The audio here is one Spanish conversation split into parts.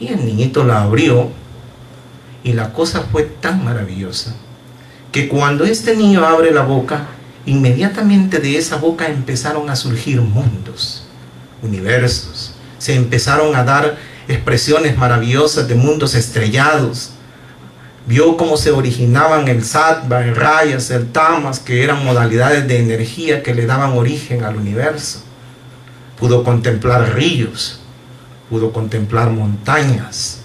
Y el niñito la abrió, y la cosa fue tan maravillosa que cuando este niño abre la boca, inmediatamente de esa boca empezaron a surgir mundos, universos. Se empezaron a dar expresiones maravillosas de mundos estrellados. Vio cómo se originaban el sattva, el rayas, el tamas, que eran modalidades de energía que le daban origen al universo. Pudo contemplar ríos, pudo contemplar montañas,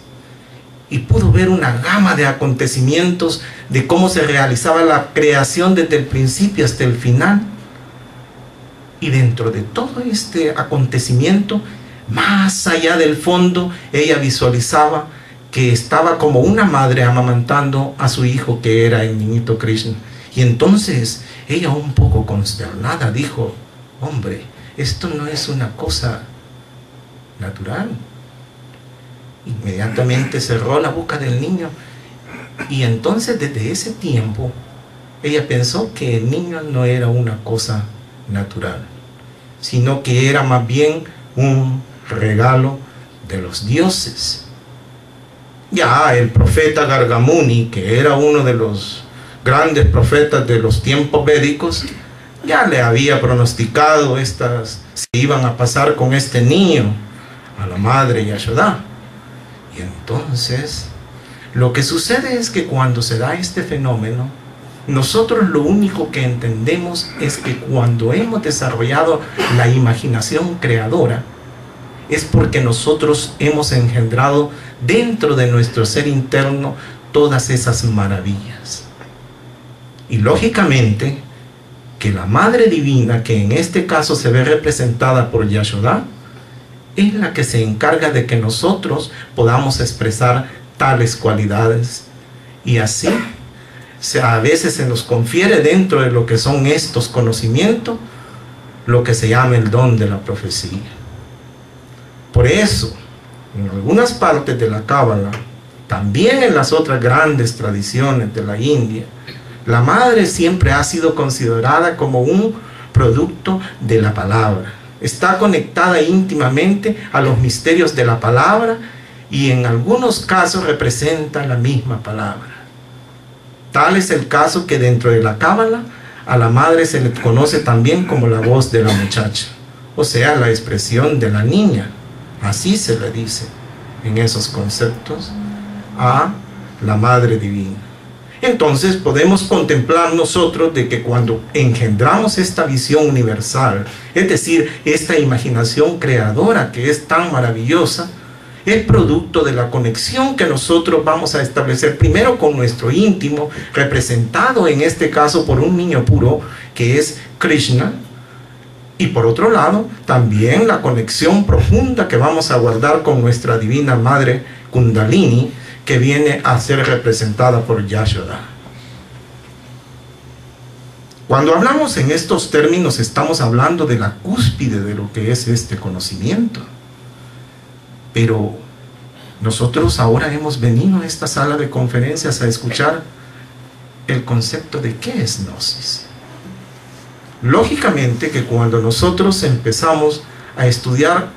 y pudo ver una gama de acontecimientos de cómo se realizaba la creación desde el principio hasta el final. Y dentro de todo este acontecimiento, más allá del fondo, ella visualizaba que estaba como una madre amamantando a su hijo, que era el niñito Krishna. Y entonces ella, un poco consternada, dijo: hombre, esto no es una cosa natural. Inmediatamente cerró la boca del niño, y entonces desde ese tiempo ella pensó que el niño no era una cosa natural, sino que era más bien un regalo de los dioses. Ya el profeta Gargamuni, que era uno de los grandes profetas de los tiempos védicos, ya le había pronosticado estas se iban a pasar con este niño, a la madre Yashoda. Y entonces lo que sucede es que cuando se da este fenómeno, nosotros lo único que entendemos es que cuando hemos desarrollado la imaginación creadora, es porque nosotros hemos engendrado dentro de nuestro ser interno todas esas maravillas. Y lógicamente que la Madre Divina, que en este caso se ve representada por Yashoda, es la que se encarga de que nosotros podamos expresar tales cualidades. Y así, a veces se nos confiere dentro de lo que son estos conocimientos, lo que se llama el don de la profecía. Por eso, en algunas partes de la Cábala, también en las otras grandes tradiciones de la India, la madre siempre ha sido considerada como un producto de la palabra. Está conectada íntimamente a los misterios de la palabra, y en algunos casos representa la misma palabra. Tal es el caso que dentro de la Cábala a la madre se le conoce también como la voz de la muchacha, o sea, la expresión de la niña. Así se le dice en esos conceptos a la Madre Divina. Entonces podemos contemplar nosotros de que cuando engendramos esta visión universal, es decir, esta imaginación creadora que es tan maravillosa, es producto de la conexión que nosotros vamos a establecer primero con nuestro íntimo, representado en este caso por un niño puro que es Krishna. Y por otro lado, también la conexión profunda que vamos a guardar con nuestra Divina Madre Kundalini, que viene a ser representada por Yashoda. Cuando hablamos en estos términos, estamos hablando de la cúspide de lo que es este conocimiento. Pero nosotros ahora hemos venido a esta sala de conferencias a escuchar el concepto de qué es Gnosis. Lógicamente que cuando nosotros empezamos a estudiar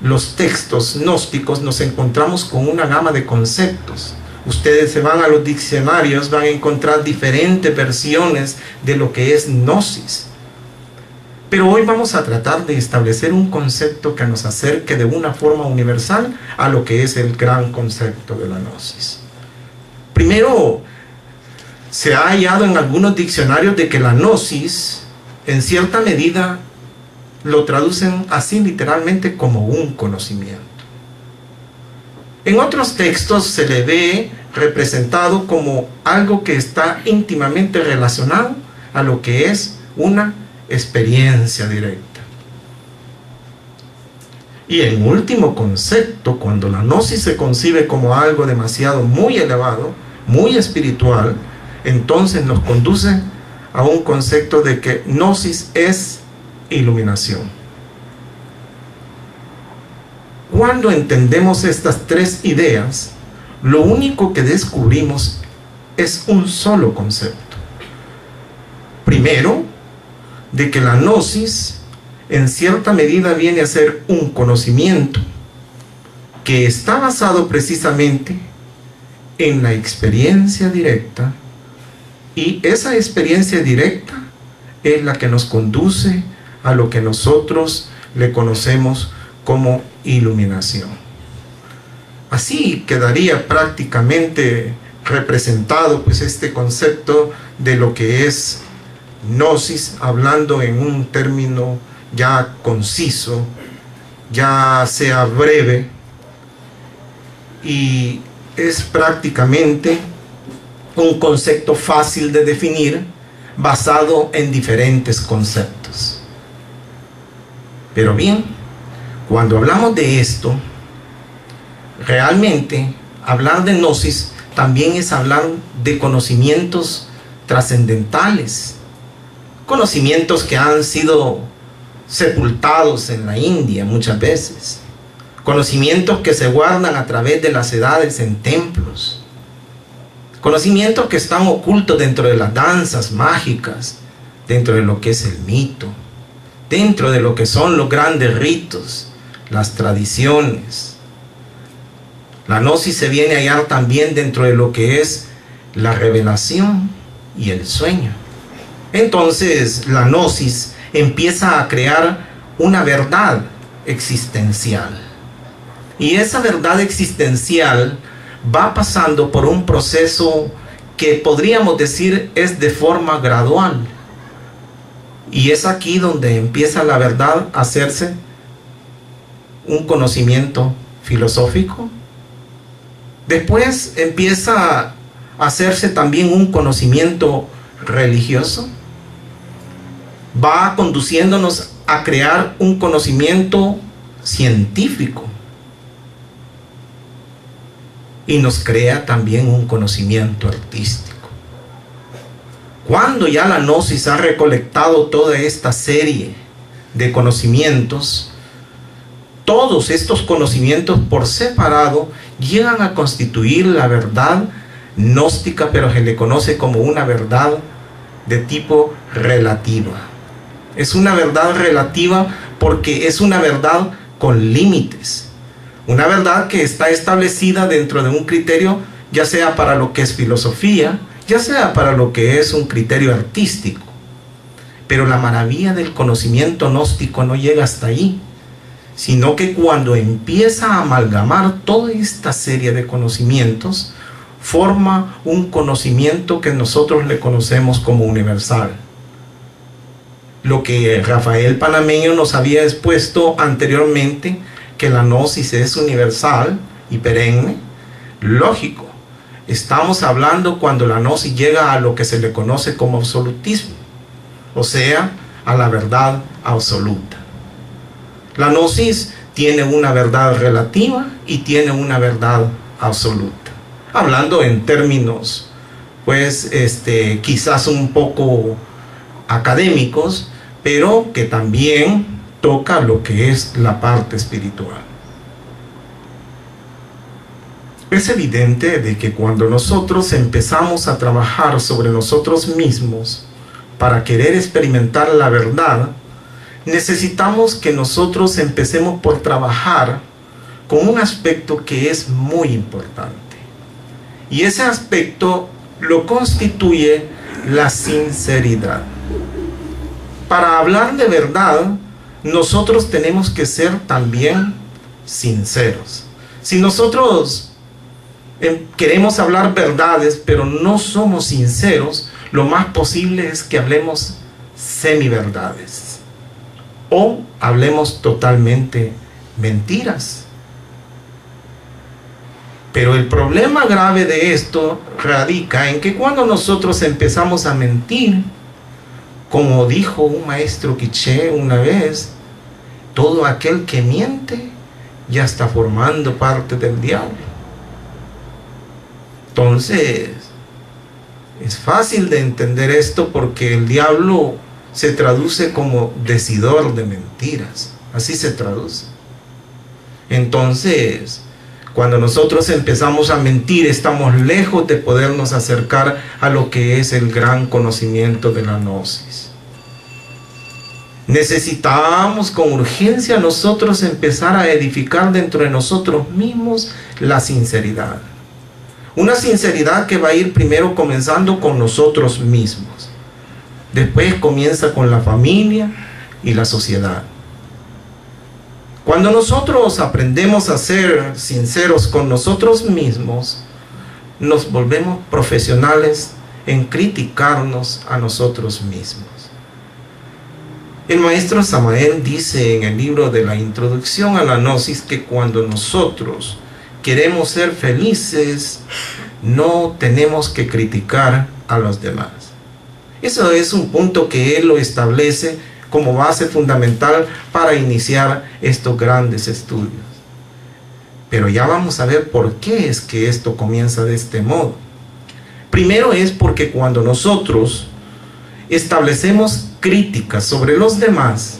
los textos gnósticos, nos encontramos con una gama de conceptos. Ustedes se van a los diccionarios, van a encontrar diferentes versiones de lo que es Gnosis. Pero hoy vamos a tratar de establecer un concepto que nos acerque de una forma universal a lo que es el gran concepto de la Gnosis. Primero, se ha hallado en algunos diccionarios de que la Gnosis, en cierta medida, lo traducen así literalmente como un conocimiento. En otros textos se le ve representado como algo que está íntimamente relacionado a lo que es una experiencia directa. Y en último concepto, cuando la Gnosis se concibe como algo demasiado muy elevado, muy espiritual, entonces nos conduce a un concepto de que Gnosis es iluminación. Cuando entendemos estas tres ideas, lo único que descubrimos es un solo concepto. Primero, de que la Gnosis en cierta medida viene a ser un conocimiento que está basado precisamente en la experiencia directa, y esa experiencia directa es la que nos conduce a lo que nosotros le conocemos como iluminación. Así quedaría prácticamente representado pues este concepto de lo que es Gnosis, hablando en un término ya conciso, ya sea breve, y es prácticamente un concepto fácil de definir, basado en diferentes conceptos. Pero bien, cuando hablamos de esto, realmente hablar de Gnosis también es hablar de conocimientos trascendentales, conocimientos que han sido sepultados en la India muchas veces, conocimientos que se guardan a través de las edades en templos, conocimientos que están ocultos dentro de las danzas mágicas, dentro de lo que es el mito, dentro de lo que son los grandes ritos, las tradiciones. La Gnosis se viene a hallar también dentro de lo que es la revelación y el sueño. Entonces la Gnosis empieza a crear una verdad existencial, y esa verdad existencial va pasando por un proceso que podríamos decir es de forma gradual, y es aquí donde empieza la verdad a hacerse un conocimiento filosófico, después empieza a hacerse también un conocimiento religioso, va conduciéndonos a crear un conocimiento científico, y nos crea también un conocimiento artístico. Cuando ya la Gnosis ha recolectado toda esta serie de conocimientos, todos estos conocimientos por separado llegan a constituir la verdad gnóstica, pero se le conoce como una verdad de tipo relativa. Es una verdad relativa porque es una verdad con límites. Una verdad que está establecida dentro de un criterio, ya sea para lo que es filosofía, ya sea para lo que es un criterio artístico. Pero la maravilla del conocimiento gnóstico no llega hasta ahí, sino que cuando empieza a amalgamar toda esta serie de conocimientos, forma un conocimiento que nosotros le conocemos como universal. Lo que Rafael Panameno nos había expuesto anteriormente, que la Gnosis es universal y perenne, lógico. Estamos hablando cuando la Gnosis llega a lo que se le conoce como absolutismo, o sea, a la verdad absoluta. La Gnosis tiene una verdad relativa y tiene una verdad absoluta. Hablando en términos, pues, quizás un poco académicos, pero que también toca lo que es la parte espiritual. Es evidente de que cuando nosotros empezamos a trabajar sobre nosotros mismos para querer experimentar la verdad, necesitamos que nosotros empecemos por trabajar con un aspecto que es muy importante, y ese aspecto lo constituye la sinceridad. Para hablar de verdad, nosotros tenemos que ser también sinceros. Si nosotros queremos hablar verdades, pero no somos sinceros, lo más posible es que hablemos semiverdades, o hablemos totalmente mentiras. Pero el problema grave de esto radica en que cuando nosotros empezamos a mentir, como dijo un maestro quiché una vez, todo aquel que miente ya está formando parte del diablo. Entonces, es fácil de entender esto porque el diablo se traduce como decidor de mentiras. Así se traduce. Entonces, cuando nosotros empezamos a mentir, estamos lejos de podernos acercar a lo que es el gran conocimiento de la Gnosis. Necesitamos con urgencia nosotros empezar a edificar dentro de nosotros mismos la sinceridad. Una sinceridad que va a ir primero comenzando con nosotros mismos. Después comienza con la familia y la sociedad. Cuando nosotros aprendemos a ser sinceros con nosotros mismos, nos volvemos profesionales en criticarnos a nosotros mismos. El maestro Samael dice en el libro de la introducción a la Gnosis que cuando nosotros queremos ser felices, no tenemos que criticar a los demás. Eso es un punto que él lo establece como base fundamental para iniciar estos grandes estudios. Pero ya vamos a ver por qué es que esto comienza de este modo. Primero es porque cuando nosotros establecemos críticas sobre los demás,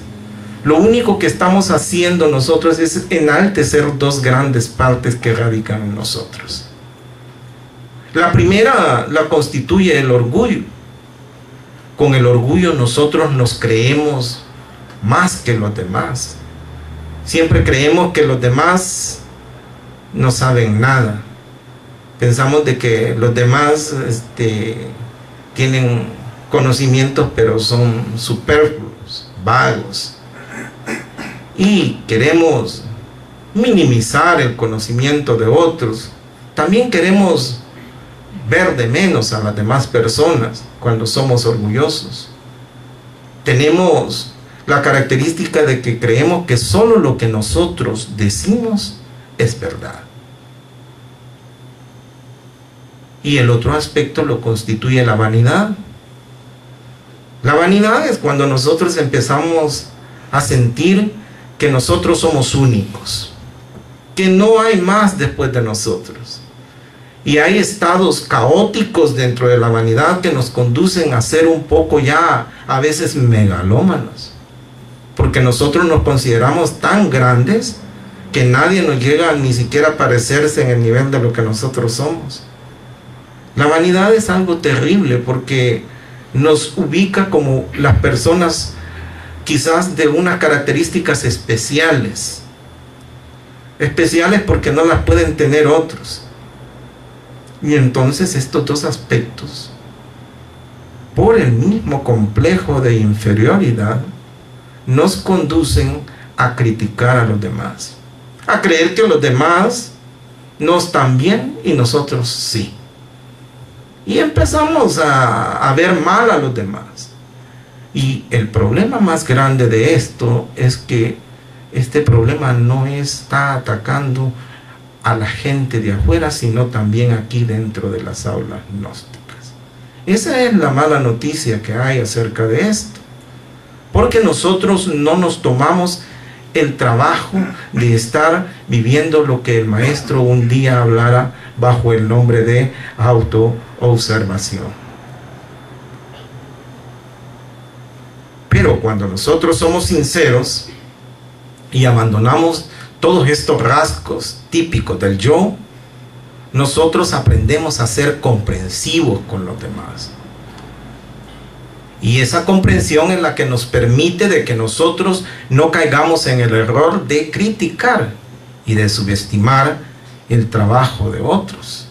lo único que estamos haciendo nosotros es enaltecer dos grandes partes que radican en nosotros. La primera la constituye el orgullo. Con el orgullo nosotros nos creemos más que los demás. Siempre creemos que los demás no saben nada. Pensamos de que los demás tienen conocimientos, pero son superfluos, vagos. Y queremos minimizar el conocimiento de otros. También queremos ver de menos a las demás personas cuando somos orgullosos. Tenemos la característica de que creemos que solo lo que nosotros decimos es verdad. Y el otro aspecto lo constituye la vanidad. La vanidad es cuando nosotros empezamos a sentir que nosotros somos únicos, que no hay más después de nosotros. Y hay estados caóticos dentro de la vanidad que nos conducen a ser un poco ya a veces megalómanos, porque nosotros nos consideramos tan grandes que nadie nos llega ni siquiera a parecerse en el nivel de lo que nosotros somos. La vanidad es algo terrible porque nos ubica como las personas quizás de unas características especiales, especiales porque no las pueden tener otros. Y entonces estos dos aspectos, por el mismo complejo de inferioridad, nos conducen a criticar a los demás, a creer que los demás no están bien y nosotros sí. Y empezamos a ver mal a los demás. Y el problema más grande de esto es que este problema no está atacando a la gente de afuera, sino también aquí dentro de las aulas gnósticas. Esa es la mala noticia que hay acerca de esto, porque nosotros no nos tomamos el trabajo de estar viviendo lo que el maestro un día hablara bajo el nombre de autoobservación. Pero cuando nosotros somos sinceros y abandonamos todos estos rasgos típicos del yo, nosotros aprendemos a ser comprensivos con los demás. Y esa comprensión es la que nos permite de que nosotros no caigamos en el error de criticar y de subestimar el trabajo de otros.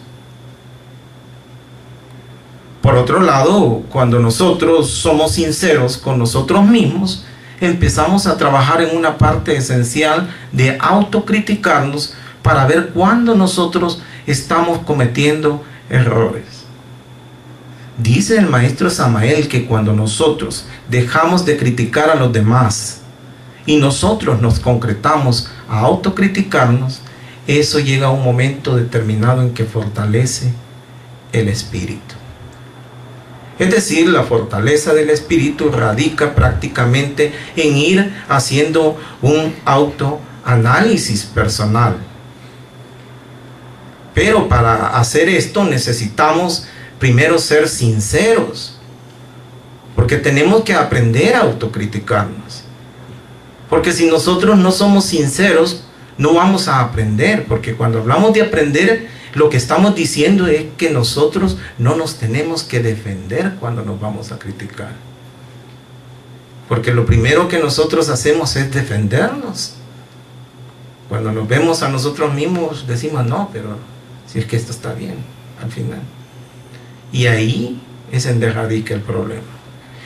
Por otro lado, cuando nosotros somos sinceros con nosotros mismos, empezamos a trabajar en una parte esencial de autocriticarnos para ver cuándo nosotros estamos cometiendo errores. Dice el maestro Samael que cuando nosotros dejamos de criticar a los demás y nosotros nos concretamos a autocriticarnos, eso llega a un momento determinado en que fortalece el espíritu. Es decir, la fortaleza del espíritu radica prácticamente en ir haciendo un autoanálisis personal. Pero para hacer esto necesitamos primero ser sinceros, porque tenemos que aprender a autocriticarnos. Porque si nosotros no somos sinceros, no vamos a aprender, porque cuando hablamos de aprender, lo que estamos diciendo es que nosotros no nos tenemos que defender cuando nos vamos a criticar. Porque lo primero que nosotros hacemos es defendernos. Cuando nos vemos a nosotros mismos decimos no, pero si es que esto está bien al final. Y ahí es donde radica el problema.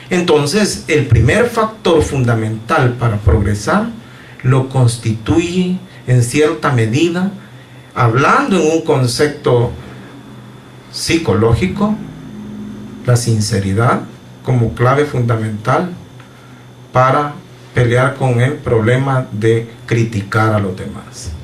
Entonces el primer factor fundamental para progresar lo constituye en cierta medida, hablando en un concepto psicológico, la sinceridad como clave fundamental para pelear con el problema de criticar a los demás.